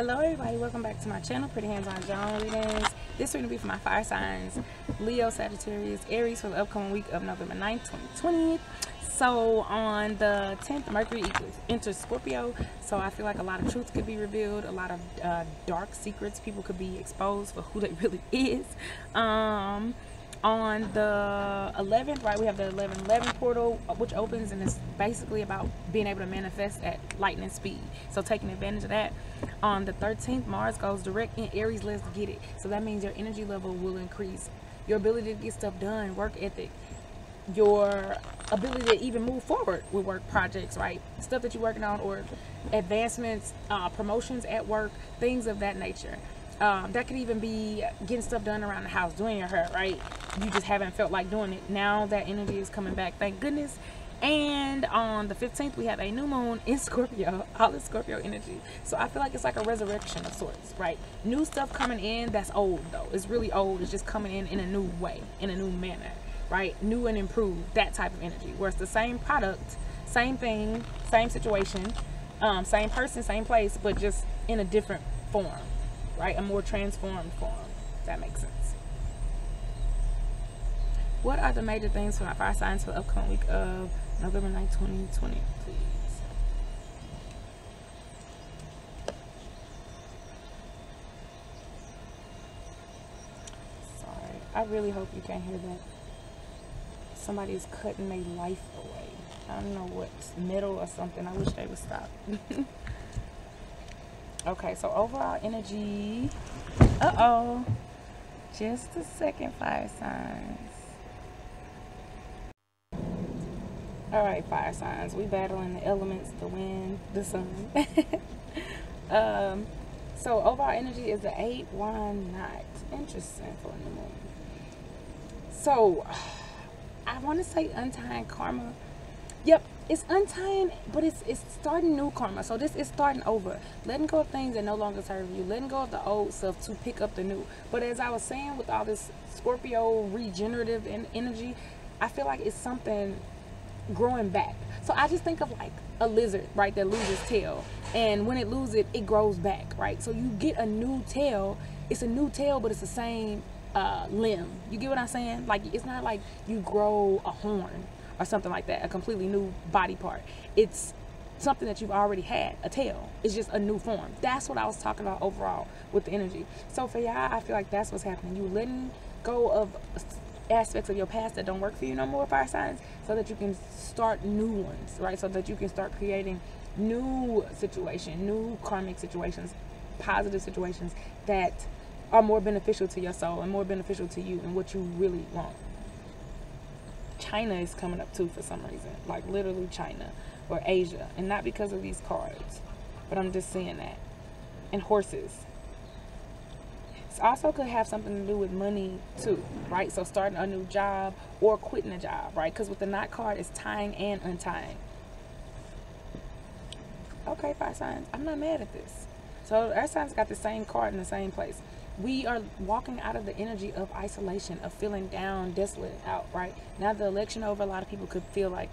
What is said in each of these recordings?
Hello everybody, welcome back to my channel, Pretty Hands on Joan Readings. This is going to be for my fire signs, Leo, Sagittarius, Aries, for the upcoming week of November 9th, 2020. So on the 10th, Mercury enters Scorpio, so I feel like a lot of truth could be revealed, a lot of dark secrets, people could be exposed for who they really is. On the 11th, right, we have the 11-11 portal, which opens, and it's basically about being able to manifest at lightning speed, so taking advantage of that. On the 13th, Mars goes direct in Aries. Let's get it. So that means your energy level will increase, your ability to get stuff done, work ethic, your ability to even move forward with work projects, right, stuff that you're working on, or advancements, promotions at work, things of that nature. That could even be getting stuff done around the house, doing your hair, right? You just haven't felt like doing it. Now that energy is coming back, thank goodness. And on the 15th, we have a new moon in Scorpio, all the Scorpio energy. So I feel like it's like a resurrection of sorts, right? New stuff coming in that's old, though. It's really old. It's just coming in a new way, in a new manner, right? New and improved, that type of energy. Where it's the same product, same thing, same situation, same person, same place, but just in a different form. Right, a more transformed form, if that makes sense. What are the major things for my fire signs for the upcoming week of November 9th, 2020, please? Sorry, I really hope you can't hear that. Somebody is cutting their life away. I don't know what, metal or something. I wish they would stop. Okay, so overall energy, just a second, fire signs. All right, fire signs, we battling the elements, the wind, the sun. So overall energy is the 819. Interesting for a new moon. So I want to say untying karma. Yep, it's untying, but it's starting new karma. So this is starting over, letting go of things that no longer serve you, letting go of the old stuff to pick up the new. But as I was saying, with all this Scorpio regenerative and energy, I feel like it's something growing back. So I just think of like a lizard, right, that loses tail, and when it loses it, it grows back, right? So you get a new tail. It's a new tail, but it's the same limb. You get what I'm saying? Like, it's not like you grow a horn or something like that, a completely new body part. It's something that you've already had, a tail. It's just a new form. That's what I was talking about overall with the energy. So for y'all, I feel like that's what's happening. You letting go of aspects of your past that don't work for you no more, fire signs, so that you can start new ones, right? So that you can start creating new situations, new karmic situations, positive situations that are more beneficial to your soul and more beneficial to you and what you really want. China is coming up too for some reason, like literally China or Asia, and not because of these cards, but I'm just seeing that. And horses. This also could have something to do with money too, right? So starting a new job or quitting a job, right? Because with the knot card, it's tying and untying. Okay, fire signs, I'm not mad at this. So earth signs got the same card in the same place. We are walking out of the energy of isolation, of feeling down, desolate, out, right? Now the election over, a lot of people could feel like,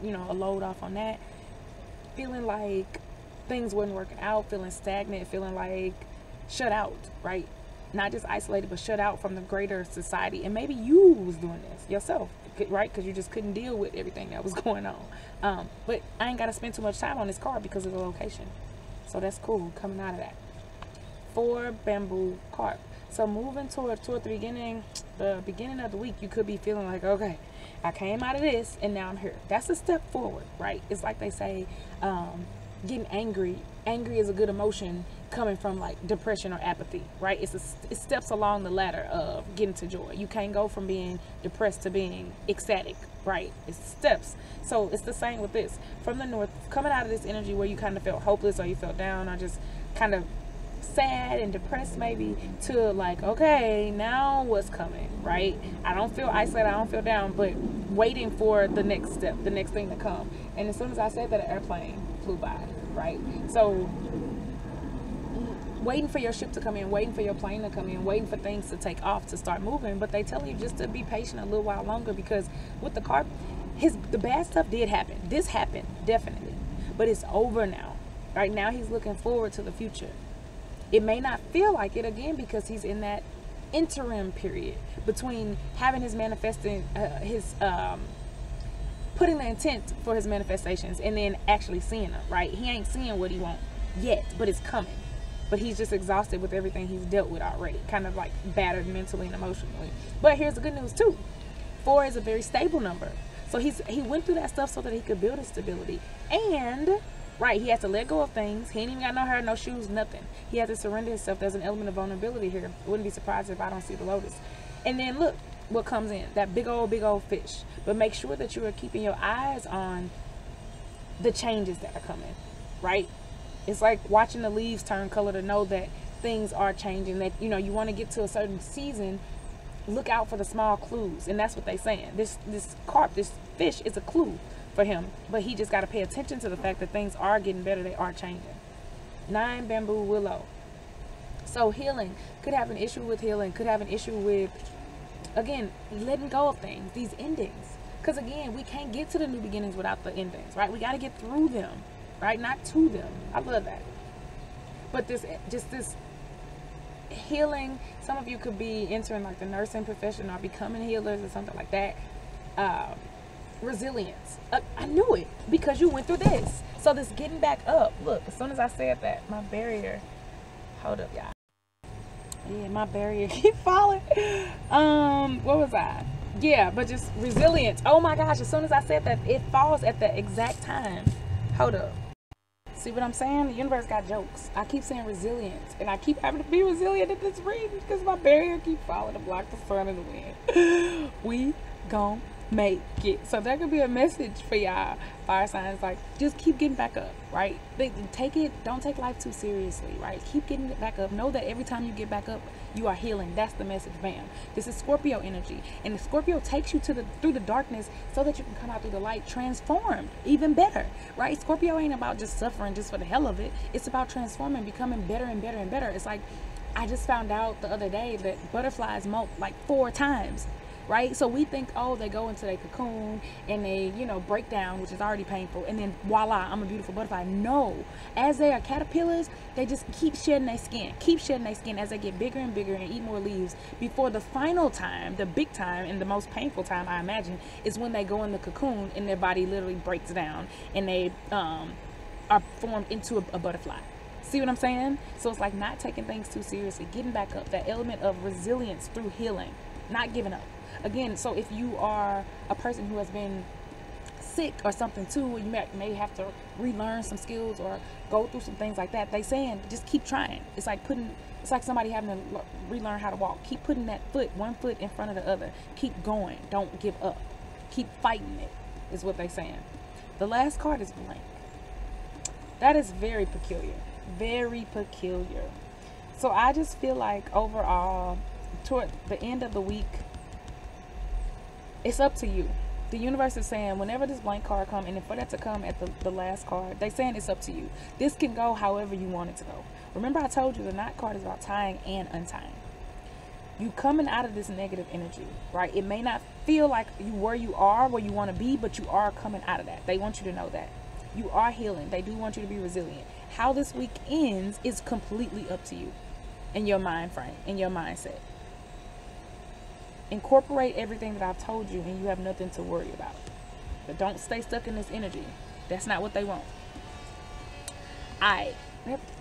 you know, a load off on that. Feeling like things weren't working out, feeling stagnant, feeling like shut out, right? Not just isolated, but shut out from the greater society. And maybe you was doing this yourself, right? Because you just couldn't deal with everything that was going on. But I ain't got to spend too much time on this card because of the location. So that's cool, coming out of that. Four bamboo carp. So moving toward the beginning of the week, you could be feeling like, okay, I came out of this and now I'm here. That's a step forward, right? It's like they say, getting angry. Angry is a good emotion coming from like depression or apathy, right? It steps along the ladder of getting to joy. You can't go from being depressed to being ecstatic, right? It's steps. So it's the same with this. From the north, coming out of this energy where you kind of felt hopeless or you felt down or just kind of sad and depressed maybe, to like, okay, now what's coming, right? I don't feel isolated, I don't feel down, but waiting for the next step, the next thing to come. And as soon as I said that, an airplane flew by, right? So waiting for your ship to come in, waiting for your plane to come in, waiting for things to take off, to start moving. But they tell you just to be patient a little while longer, because with the carp, the bad stuff did happen, this happened definitely, but it's over now. Right now he's looking forward to the future. It may not feel like it, again, because he's in that interim period between having his manifesting, putting the intent for his manifestations and then actually seeing them, right? He ain't seeing what he wants yet, but it's coming. But he's just exhausted with everything he's dealt with already, kind of like battered mentally and emotionally. But here's the good news too. 4 is a very stable number. So he went through that stuff so that he could build his stability. And, right, he has to let go of things. He ain't even got no hair, no shoes, nothing. He has to surrender himself. There's an element of vulnerability here. I wouldn't be surprised if I don't see the lotus. And then look what comes in, that big old fish. But make sure that you are keeping your eyes on the changes that are coming, right? It's like watching the leaves turn color to know that things are changing, that, you know, you want to get to a certain season, look out for the small clues. And that's what they saying. This carp, this fish is a clue for him, but he just got to pay attention to the fact that things are getting better. They are changing. 9, bamboo willow. So healing, could have an issue with healing, could have an issue with, again, letting go of things, these endings. Because again, we can't get to the new beginnings without the endings, right? We got to get through them, right? Not to them. I love that. But this healing, some of you could be entering like the nursing profession or becoming healers or something like that. Resilience. I knew it because you went through this. So this getting back up. Look, as soon as I said that, my barrier. Hold up, y'all. Yeah, my barrier keep falling. What was I? Yeah, but just resilience. Oh my gosh, as soon as I said that, it falls at the exact time. Hold up. See what I'm saying? The universe got jokes. I keep saying resilience, and I keep having to be resilient at this reading because my barrier keep falling to block the sun and the wind. We gon' make it. So that could be a message for y'all, fire signs, like just keep getting back up, right? Don't take life too seriously, right? Keep getting it back up. Know that every time you get back up, you are healing. That's the message, bam. This is Scorpio energy, and the Scorpio takes you to through the darkness so that you can come out through the light transformed, even better, right? Scorpio ain't about just suffering just for the hell of it. It's about transforming, becoming better and better and better. It's like, I just found out the other day that butterflies molt like 4 times. Right? So we think, oh, they go into their cocoon and they, you know, break down, which is already painful. And then voila, I'm a beautiful butterfly. No, as they are caterpillars, they just keep shedding their skin as they get bigger and bigger and eat more leaves before the final time, the big time and the most painful time, I imagine, is when they go in the cocoon and their body literally breaks down and they are formed into a butterfly. See what I'm saying? So it's like not taking things too seriously, getting back up, that element of resilience through healing, not giving up. Again, so if you are a person who has been sick or something too, you may have to relearn some skills or go through some things like that. They saying just keep trying. It's like somebody having to relearn how to walk. Keep putting that foot, one foot in front of the other. Keep going. Don't give up. Keep fighting it is what they saying. The last card is blank. That is very peculiar. Very peculiar. So I just feel like overall, toward the end of the week, it's up to you. The universe is saying whenever this blank card comes, and for that to come at the last card, they're saying it's up to you. This can go however you want it to go. Remember I told you the Knot card is about tying and untying. You coming out of this negative energy, right? It may not feel like you where you want to be, but you are coming out of that. They want you to know that. You are healing. They do want you to be resilient. How this week ends is completely up to you and your mind frame and your mindset. Incorporate everything that I've told you and you have nothing to worry about. But don't stay stuck in this energy. That's not what they want. That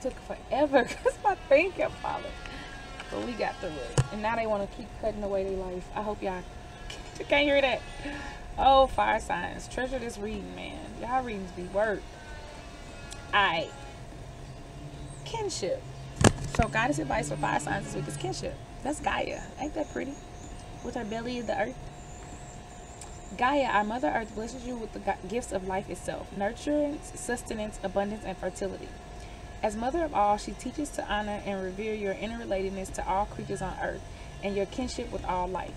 took forever because my thing kept falling. But we got through it. And now they want to keep cutting away their life. I hope y'all can't hear that. Oh, fire signs. Treasure this reading, man. Y'all readings be work. Alright. Kinship. So guidance advice for fire signs this week is kinship. That's Gaia. Ain't that pretty? With her belly of the earth. Gaia, our mother earth, blesses you with the gifts of life itself, nurturance, sustenance, abundance, and fertility. As mother of all, she teaches to honor and revere your interrelatedness to all creatures on earth and your kinship with all life.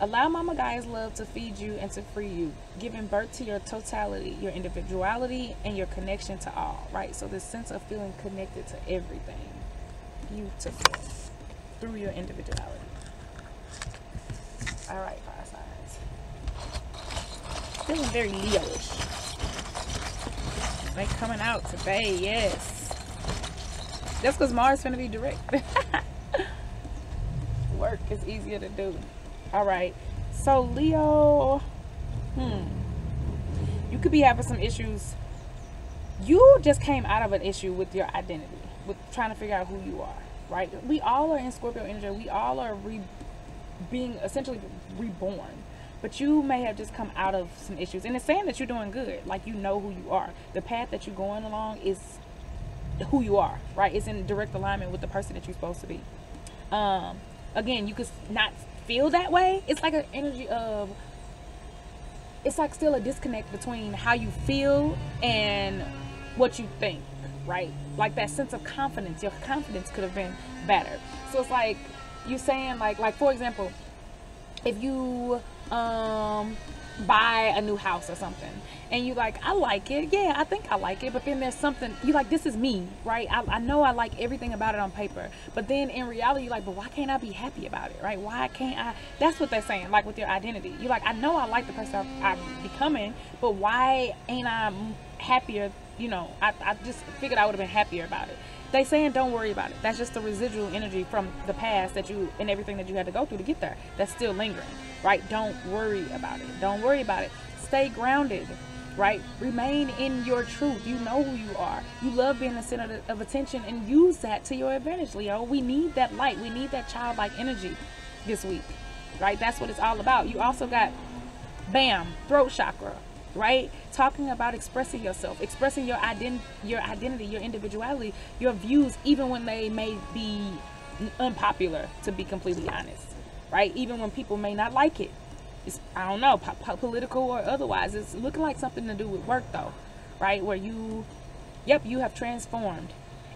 Allow Mama Gaia's love to feed you and to free you, giving birth to your totality, your individuality, and your connection to all, right? So this sense of feeling connected to everything. Beautiful. Through your individuality. All right, fire signs. Feeling very Leo-ish. They coming out today, yes. That's because Mars finna be direct. Work is easier to do. All right. So Leo, you could be having some issues. You just came out of an issue with your identity, with trying to figure out who you are, right? We all are in Scorpio energy. We all are being essentially reborn. But you may have just come out of some issues. And it's saying that you're doing good. Like, you know who you are. The path that you're going along is who you are, right? It's in direct alignment with the person that you're supposed to be. Again, you could not feel that way. It's like an energy of... It's like still a disconnect between how you feel and what you think, right? Like that sense of confidence. Your confidence could have been better. So it's like you're saying, like for example, if you... buy a new house or something and you like, I like it, yeah, I think I like it, but then there's something you like, this is me, right? I know I like everything about it on paper, but then in reality you're like, but why can't I be happy about it, right? Why can't I? That's what they're saying, like with your identity. You're like, I know I like the person I'm becoming, but why ain't I happier? You know, I just figured I would have been happier about it. They saying don't worry about it. That's just the residual energy from the past that you and everything that you had to go through to get there. That's still lingering, right? Don't worry about it. Don't worry about it. Stay grounded, right? Remain in your truth. You know who you are. You love being the center of attention, and use that to your advantage, Leo. We need that light. We need that childlike energy this week, right? That's what it's all about. You also got, bam, throat chakra, right? Talking about expressing yourself, expressing your identity, your individuality, your views, even when they may be unpopular, to be completely honest, right? Even when people may not like it. It's, I don't know, political or otherwise. It's looking like something to do with work though, right? Where you, yep, you have transformed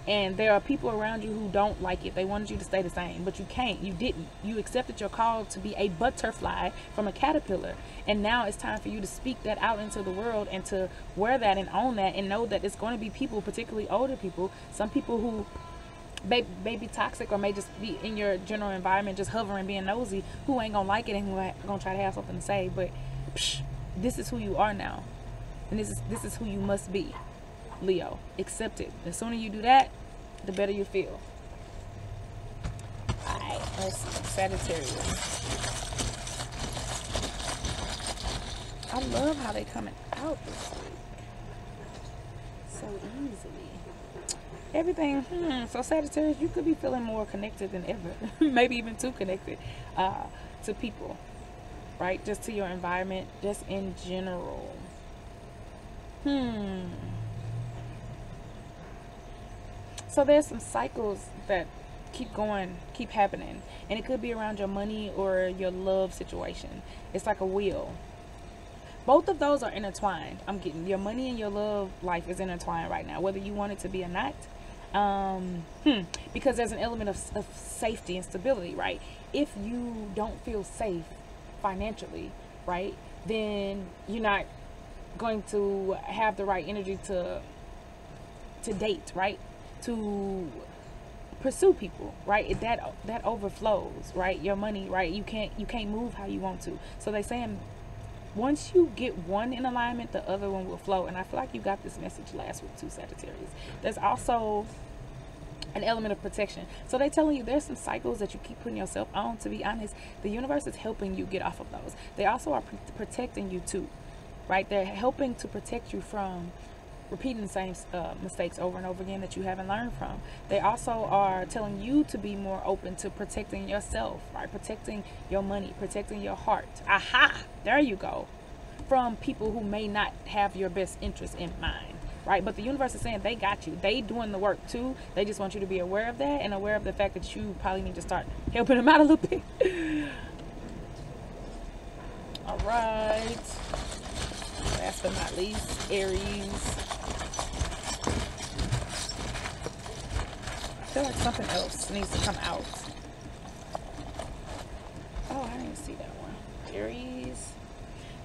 and there are people around you who don't like it. They wanted you to stay the same, but you can't, you didn't. You accepted your call to be a butterfly from a caterpillar. And now it's time for you to speak that out into the world and to wear that and own that and know that it's going to be people, particularly older people, some people who may be toxic or may just be in your general environment, just hovering, being nosy, who ain't gonna like it and who ain't gonna try to have something to say. But psh, this is who you are now. And this is who you must be, Leo. Accept it. The sooner you do that, the better you feel. All right, let's see. Sagittarius. I love how they coming out this week. So easily. Everything. So Sagittarius, you could be feeling more connected than ever. Maybe even too connected to people, right? Just to your environment, just in general. So there's some cycles that keep going, keep happening. And it could be around your money or your love situation. It's like a wheel. Both of those are intertwined. I'm getting your money and your love life is intertwined right now, whether you want it to be or not. Because there's an element of safety and stability, right? If you don't feel safe financially, right, then you're not going to have the right energy to date, right? To pursue people, right? That overflows, right? Your money, right? You can't move how you want to. So they're saying, once you get one in alignment, the other one will flow. And I feel like you got this message last week too, Sagittarius. There's also an element of protection. So they're telling you there's some cycles that you keep putting yourself on. To be honest, the universe is helping you get off of those. They also are protecting you too, right? They're helping to protect you from repeating the same mistakes over and over again that you haven't learned from. They also are telling you to be more open to protecting yourself, right? Protecting your money, protecting your heart. Aha! There you go. From people who may not have your best interest in mind, right? But the universe is saying they got you. They doing the work too. They just want you to be aware of that and aware of the fact that you probably need to start helping them out a little bit. All right. Last but not least, Aries. I feel like something else needs to come out. Oh, I didn't see that one. Aries.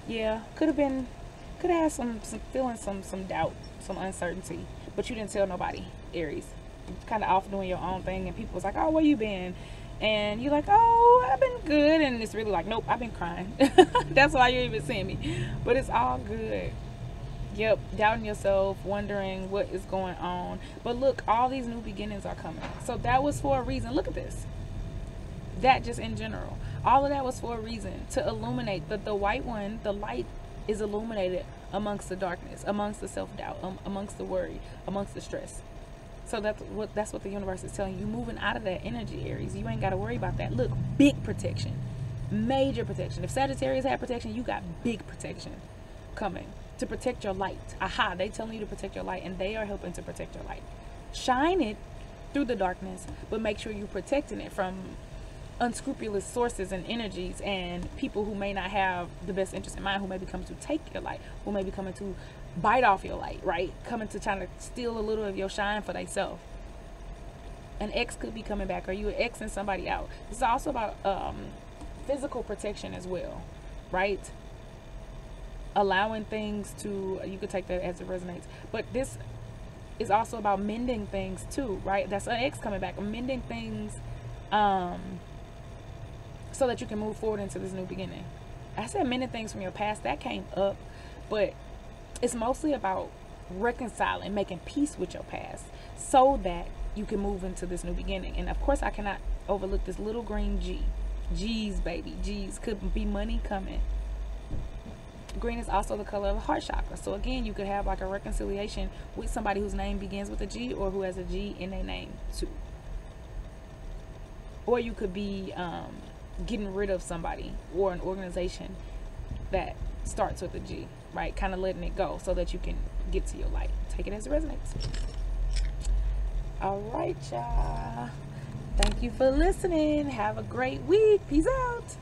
Yeah, could have had some feeling, some doubt, some uncertainty, but you didn't tell nobody, Aries. Kind of off doing your own thing, and people was like, oh, where you been? And you're like, oh, I've been good. And it's really like, nope, I've been crying. That's why you're even seeing me. But it's all good. Yep, doubting yourself, wondering what is going on. But look, all these new beginnings are coming. So that was for a reason. Look at this. That just in general. All of that was for a reason. To illuminate. The white one, the light is illuminated amongst the darkness, amongst the self-doubt, amongst the worry, amongst the stress. So that's what the universe is telling you. Moving out of that energy, Aries. You ain't got to worry about that. Look, big protection. Major protection. If Sagittarius had protection, you got big protection coming. To protect your light. Aha, they telling you to protect your light, and they are helping to protect your light. Shine it through the darkness, but make sure you're protecting it from unscrupulous sources and energies and people who may not have the best interest in mind, who may be coming to take your light, who may be coming to bite off your light, right? Coming to try to steal a little of your shine for themselves. An ex could be coming back, or you exing somebody out. This is also about physical protection as well, right? Allowing things to, you could take that as it resonates, but this is also about mending things too, right? That's an ex coming back, mending things so that you can move forward into this new beginning. I said many things from your past that came up, but it's mostly about reconciling, making peace with your past so that you can move into this new beginning. And of course I cannot overlook this little green G's, baby. G's could be money coming. Green is also the color of the heart chakra. So again, you could have like a reconciliation with somebody whose name begins with a G, or who has a G in their name too. Or you could be getting rid of somebody or an organization that starts with a G, right? Kind of letting it go so that you can get to your light. Take it as it resonates. All right, y'all. Thank you for listening. Have a great week. Peace out.